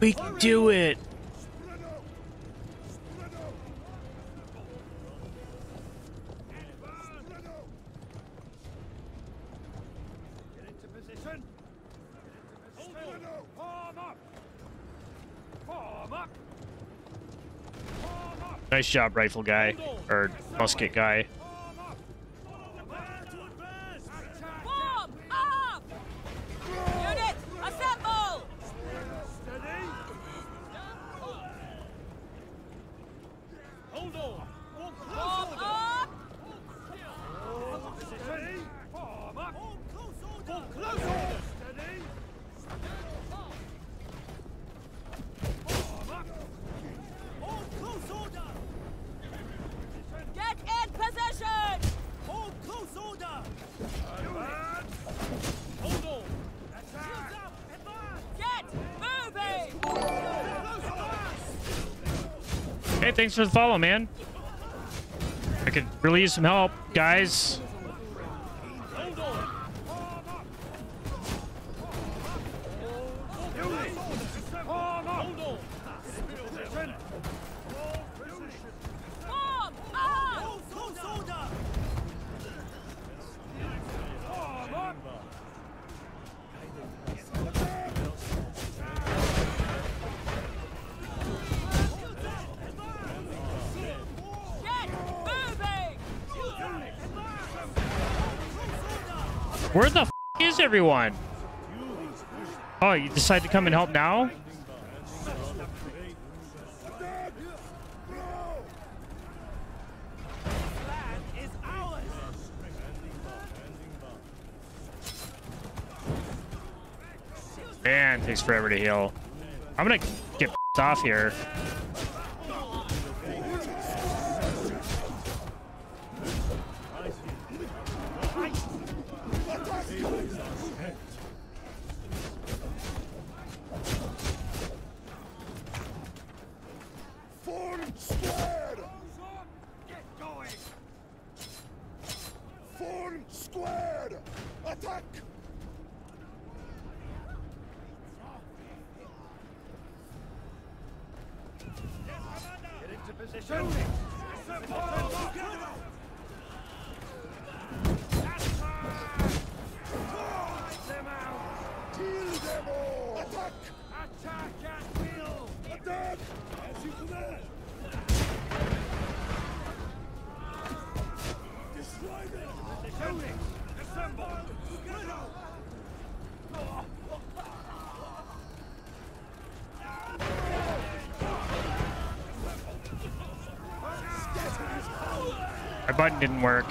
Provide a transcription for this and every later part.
We do it! Nice job, rifle guy, or musket guy. Hey, thanks for the follow, man. I could really use some help, guys. Where the f is everyone? Oh, you decide to come and help now? Man, takes forever to heal. I'm gonna get f***ed off here. Squared! Attack! Get into position! Kill them all! Attack! Attack at will! Attack! As you command! Destroy them! Assemble! My button didn't work.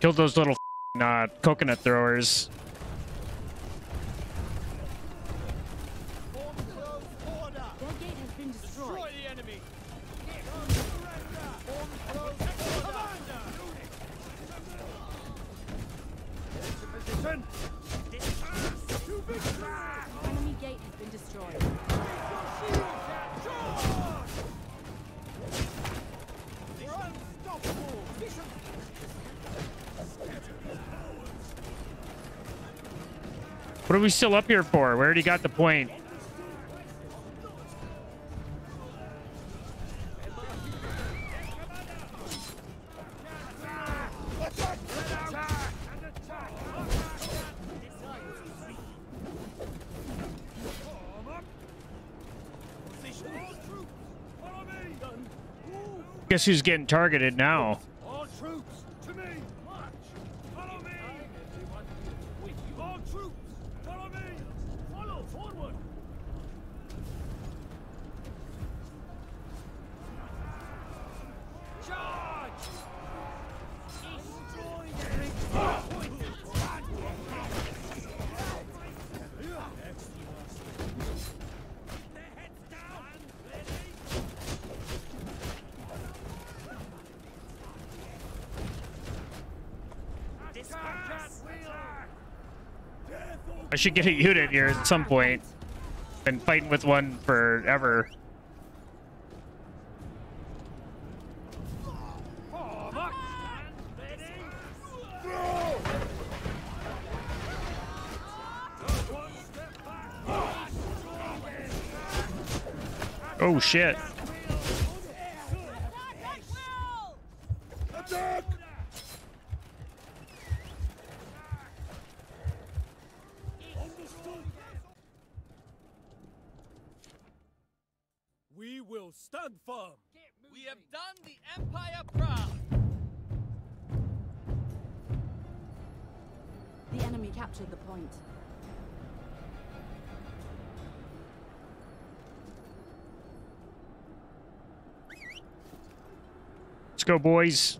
Killed those little coconut throwers. What are we still up here for? We already got the point. Guess who's getting targeted now? Charge! Destroy the bridge! I should get a unit here at some point. Been fighting with one forever. Oh shit. Attack! We will stand firm. We have done the Empire proud. The enemy captured the point. Let's go, boys.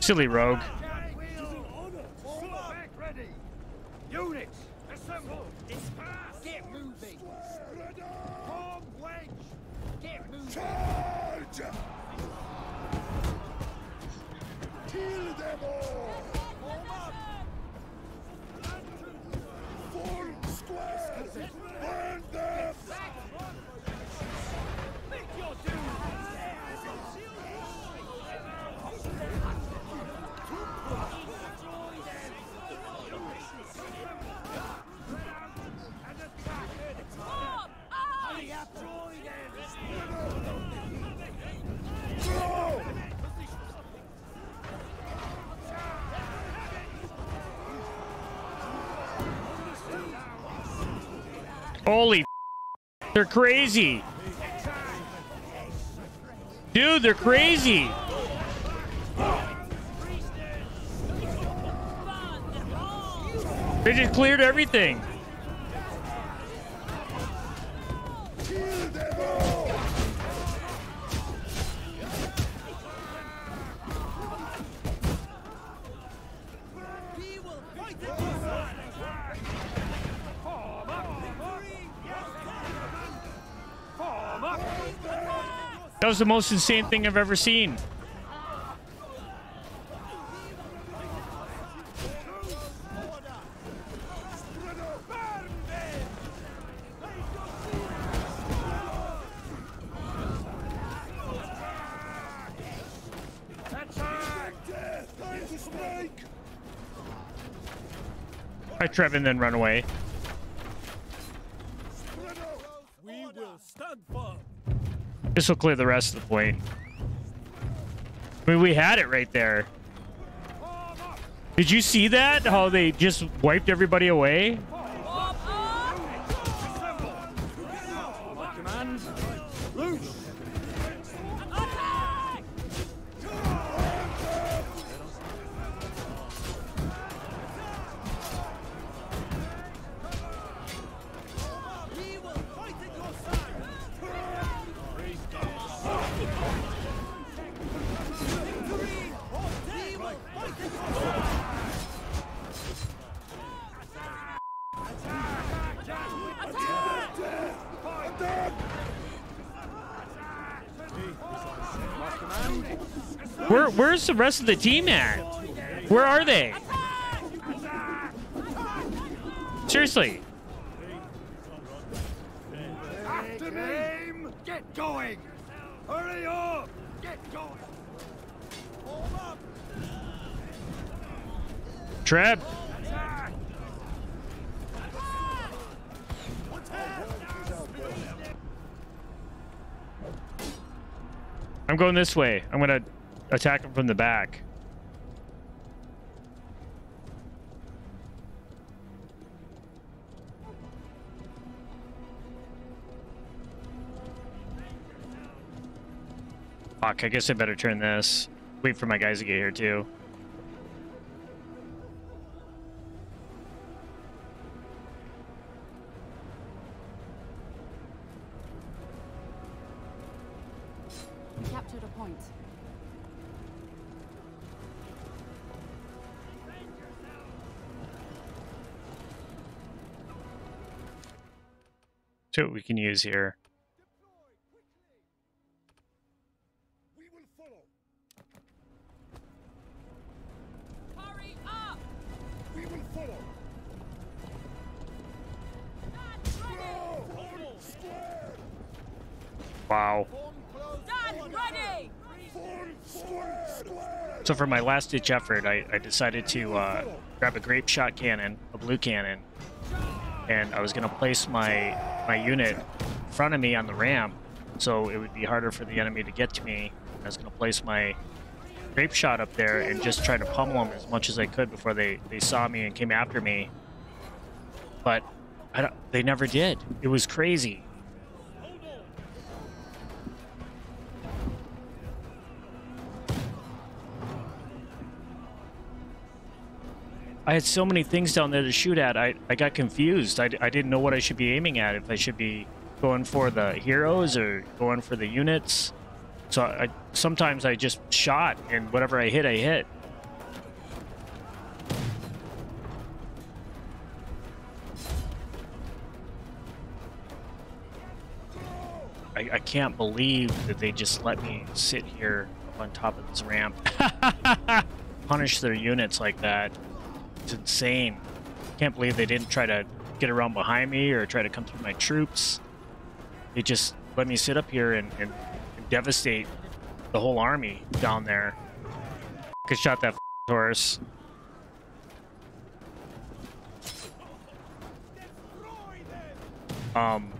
Silly rogue. Units, assemble. It's fast. Get moving. Form wedge. Get moving. Charge! Kill them all! Form up! Full square! Burn them! Make your holy f***, they're crazy. Dude, they're crazy. They just cleared everything. That was the most insane thing I've ever seen. I trap and then run away. We will stand for. This will clear the rest of the point. I mean, we had it right there. Did you see that? How they just wiped everybody away? Where's the rest of the team at? Where are they? Seriously. After me. Get going. Hurry up. Get going. Hold up. Trap. I'm going this way. I'm gonna attack him from the back. Fuck, I guess I better turn this. Wait for my guys to get here too. Captured a point. See what we can use here. Wow. So for my last ditch effort, I decided to grab a grape shot cannon, a blue cannon, and I was going to place my unit in front of me on the ramp so it would be harder for the enemy to get to me. I was going to place my grape shot up there and just try to pummel them as much as I could before they saw me and came after me. But they never did. It was crazy. I had so many things down there to shoot at, I got confused. I didn't know what I should be aiming at, if I should be going for the heroes or going for the units. So sometimes I just shot, and whatever I hit, I hit. I can't believe that they just let me sit here up on top of this ramp. Punish their units like that. It's insane. Can't believe they didn't try to get around behind me or try to come through my troops. They just let me sit up here and devastate the whole army down there. Could shot that horse. I'm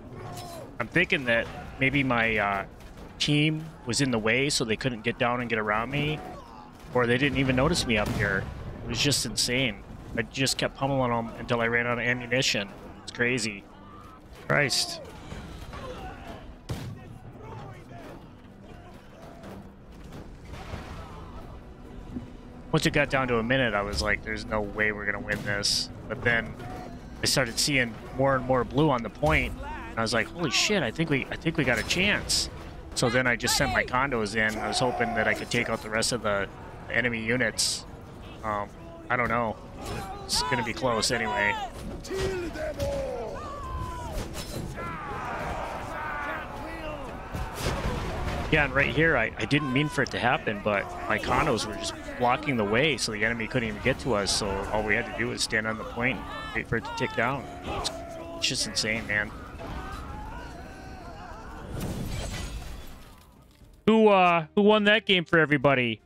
thinking that maybe my team was in the way, so they couldn't get down and get around me, or they didn't even notice me up here. It was just insane. I just kept pummeling them until I ran out of ammunition. It's crazy. Christ. Once it got down to a minute, I was like, there's no way we're going to win this. But then I started seeing more and more blue on the point. And I was like, holy shit, I think we got a chance. So then I just sent my condos in. I was hoping that I could take out the rest of the enemy units. I don't know. It's going to be close anyway. Yeah, and right here, I didn't mean for it to happen, but my condos were just blocking the way, so the enemy couldn't even get to us, so all we had to do was stand on the point and wait for it to tick down. It's just insane, man. Who won that game for everybody?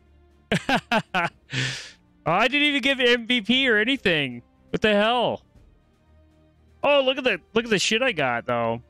I didn't even give MVP or anything. What the hell? Oh, look at the shit I got though.